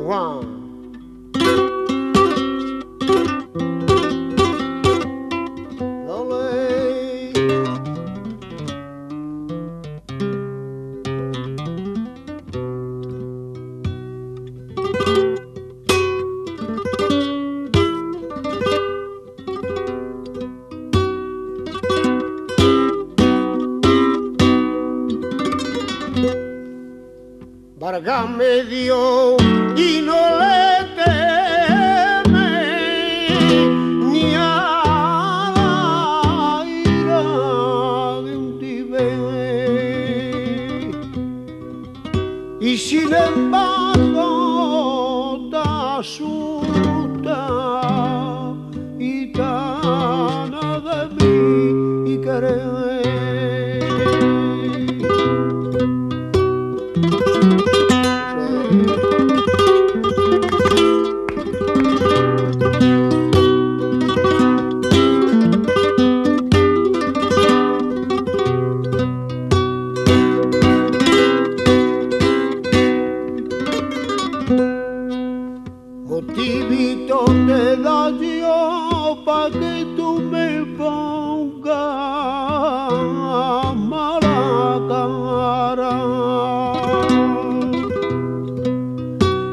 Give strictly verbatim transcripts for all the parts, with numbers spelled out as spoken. the wine. Vargas me dio y no le teme ni a la ira de un tibé. Y sin embargo te asusta y te nada de mí y querer. Motivito te da yo pa' que tú me pongas mala cara.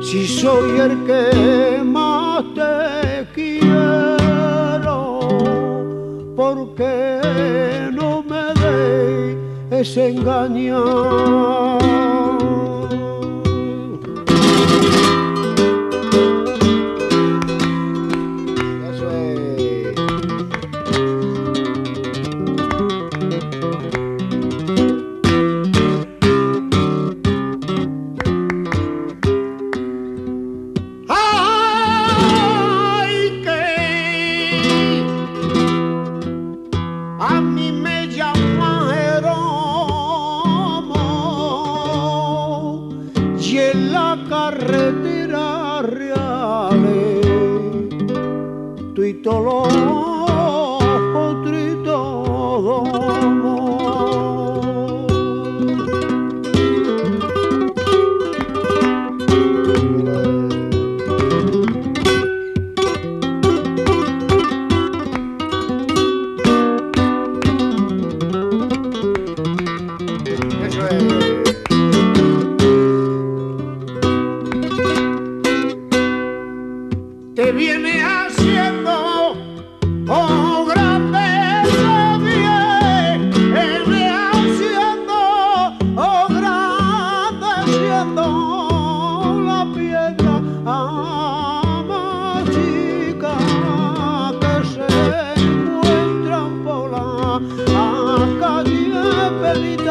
Si soy el que más te quiero, ¿por qué no me deis ese engañar? Carretera reale, tu y todos los tritos. Te viene haciendo oh grande se viene, te viene haciendo oh grande siendo la piedra a más chica que se encuentra por la calle.